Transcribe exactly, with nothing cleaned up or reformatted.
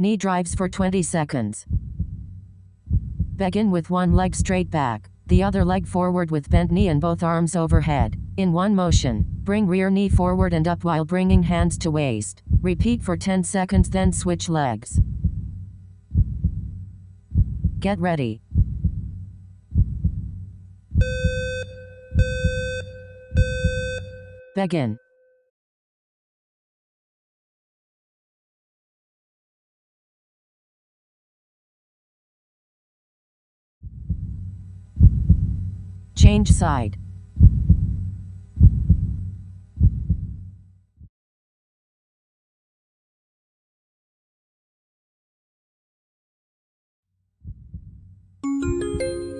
Knee drives for twenty seconds. Begin with one leg straight back, the other leg forward with bent knee and both arms overhead. In one motion, bring rear knee forward and up while bringing hands to waist. Repeat for ten seconds, then switch legs. Get ready. Begin. Change side. Thank you.